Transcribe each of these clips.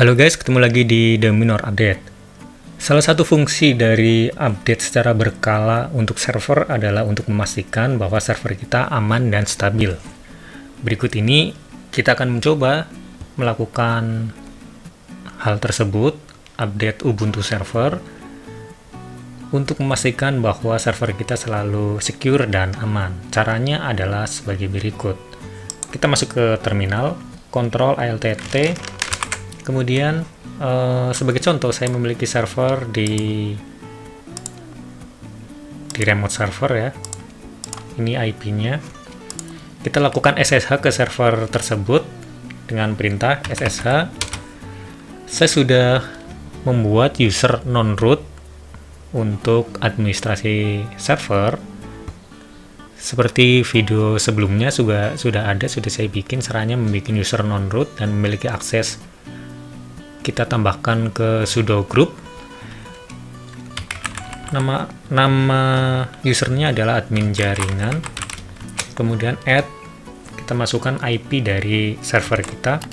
Halo guys, ketemu lagi di D'Minor Update. Salah satu fungsi dari update secara berkala untuk server adalah untuk memastikan bahwa server kita aman dan stabil. Berikut ini kita akan mencoba melakukan hal tersebut, update Ubuntu server, untuk memastikan bahwa server kita selalu secure dan aman. Caranya adalah sebagai berikut. Kita masuk ke terminal, Ctrl ALTT, kemudian sebagai contoh saya memiliki server di remote server ya. Ini IP-nya. Kita lakukan SSH ke server tersebut dengan perintah SSH. Saya sudah membuat user non-root untuk administrasi server. Seperti video sebelumnya sudah saya bikin caranya membuat user non-root dan memiliki akses. Kita tambahkan ke sudo group. Nama usernya adalah admin jaringan. Kemudian add, kita masukkan IP dari server kita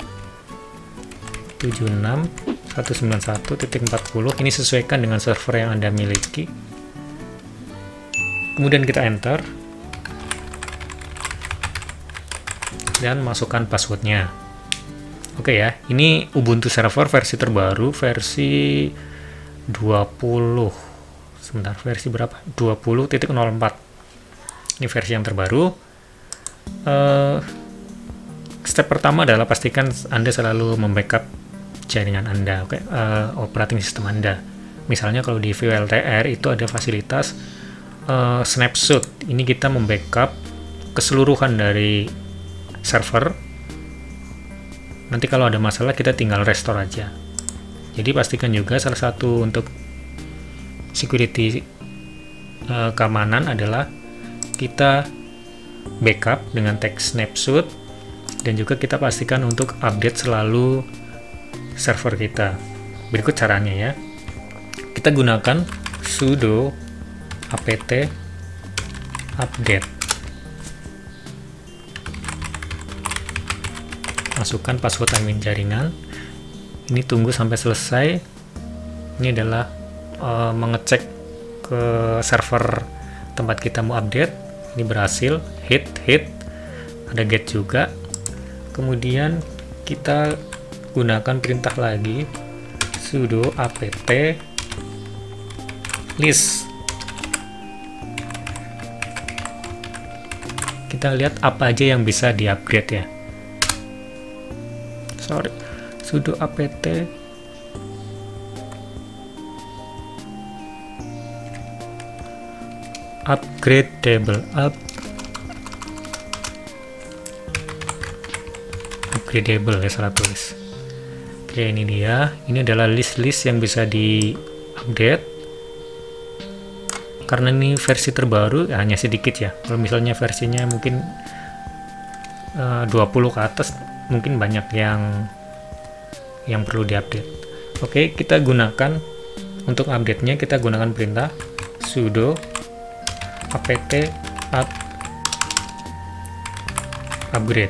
76.191.40. ini sesuaikan dengan server yang Anda miliki. Kemudian kita enter dan masukkan passwordnya. Oke ya, ini Ubuntu server versi terbaru, versi 20. Sebentar, versi berapa? 20.04. Ini versi yang terbaru. Step pertama adalah pastikan Anda selalu membackup jaringan Anda, operating system Anda. Misalnya kalau di VLTR itu ada fasilitas snapshot. Ini kita membackup keseluruhan dari server. Nanti kalau ada masalah kita tinggal restore aja. Jadi pastikan juga salah satu untuk security keamanan adalah kita backup dengan tag snapshot, dan juga kita pastikan untuk update selalu server kita. Berikut caranya ya. Kita gunakan sudo apt update. Masukkan password admin jaringan. Ini tunggu sampai selesai. Ini adalah mengecek ke server tempat kita mau update. Ini berhasil, hit, ada get juga. Kemudian kita gunakan perintah lagi, sudo apt list. Kita lihat apa aja yang bisa diupdate ya. Sudo apt upgrade table upgradable ya, salah tulis. Oke, ini dia. Ini adalah list-list yang bisa di update. Karena ini versi terbaru ya, hanya sedikit ya. Kalau misalnya versinya mungkin 20 ke atas, mungkin banyak yang perlu diupdate. Oke, kita gunakan untuk update-nya, kita gunakan perintah sudo apt upgrade.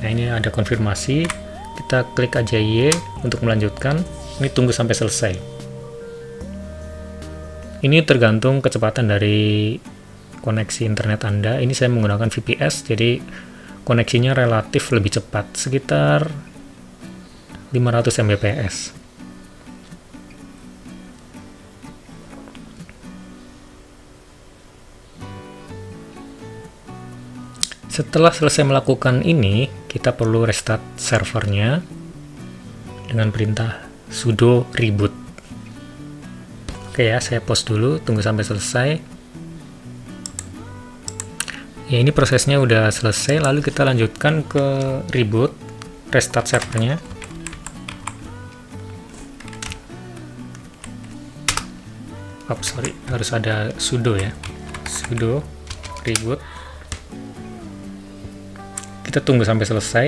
Nah, ini ada konfirmasi. Kita klik aja Y untuk melanjutkan. Ini tunggu sampai selesai. Ini tergantung kecepatan dari koneksi internet Anda. Ini saya menggunakan VPS, jadi koneksinya relatif lebih cepat, sekitar 500 Mbps. Setelah selesai melakukan ini, kita perlu restart servernya dengan perintah sudo reboot. Oke ya, saya pause dulu, tunggu sampai selesai. Ya, ini prosesnya udah selesai, lalu kita lanjutkan ke reboot, restart servernya. Oh, sorry, harus ada sudo ya, sudo reboot. Kita tunggu sampai selesai.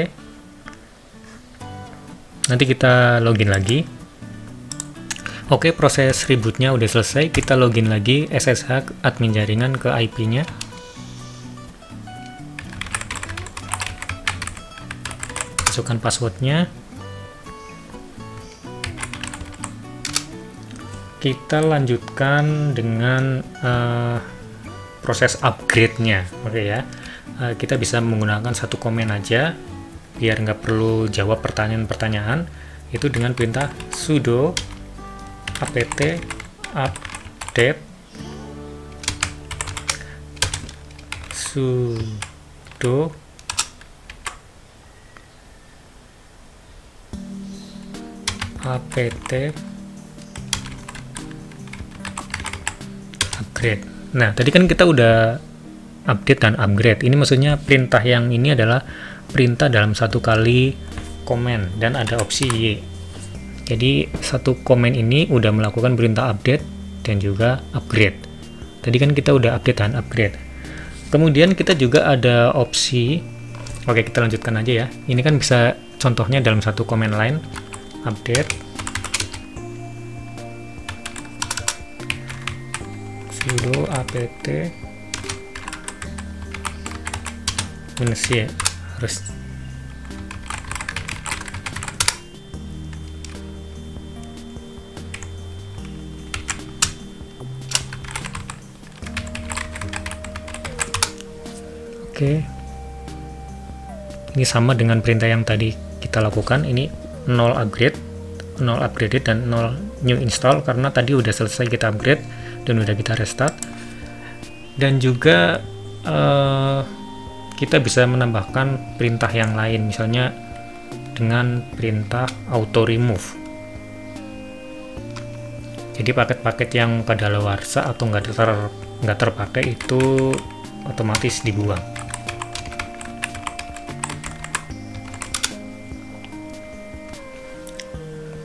Nanti kita login lagi. Oke, proses rebootnya udah selesai. Kita login lagi SSH admin jaringan ke IP-nya. Masukkan passwordnya, kita lanjutkan dengan proses upgrade-nya, oke ya. Kita bisa menggunakan satu komen aja, biar nggak perlu jawab pertanyaan-pertanyaan, itu dengan perintah sudo apt update sudo apt upgrade. Nah, tadi kan kita udah update dan upgrade. Ini maksudnya perintah yang ini adalah perintah dalam satu kali komen dan ada opsi Y. Jadi satu komen ini udah melakukan perintah update dan juga upgrade. Tadi kan kita udah update dan upgrade. Kemudian kita juga ada opsi. Oke, kita lanjutkan aja ya. Ini kan bisa contohnya dalam satu komen line. Update sudo apt minus y, harus oke. Ini sama dengan perintah yang tadi kita lakukan, ini 0 upgrade, 0 upgraded, dan 0 new install karena tadi udah selesai kita upgrade dan udah kita restart. Dan juga kita bisa menambahkan perintah yang lain, misalnya dengan perintah auto remove. Jadi paket-paket yang kadaluarsa atau nggak terpakai itu otomatis dibuang.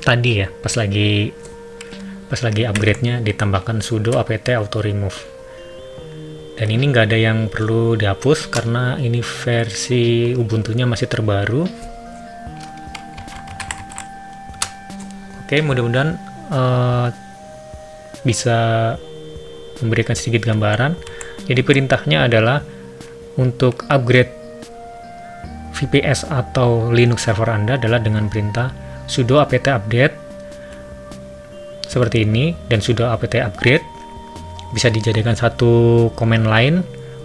Tadi ya pas lagi upgrade-nya ditambahkan sudo apt auto remove, dan ini nggak ada yang perlu dihapus karena ini versi Ubuntu-nya masih terbaru. Oke, mudah-mudahan bisa memberikan sedikit gambaran. Jadi perintahnya adalah untuk upgrade VPS atau Linux server Anda adalah dengan perintah sudo apt update seperti ini, dan sudo apt upgrade bisa dijadikan satu command line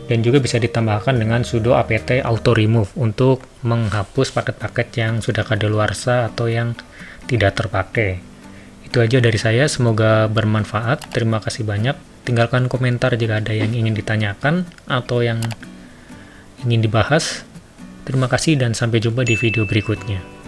dan juga bisa ditambahkan dengan sudo apt auto remove untuk menghapus paket-paket yang sudah kadaluarsa atau yang tidak terpakai. Itu aja dari saya, semoga bermanfaat. Terima kasih banyak. Tinggalkan komentar jika ada yang ingin ditanyakan atau yang ingin dibahas. Terima kasih dan sampai jumpa di video berikutnya.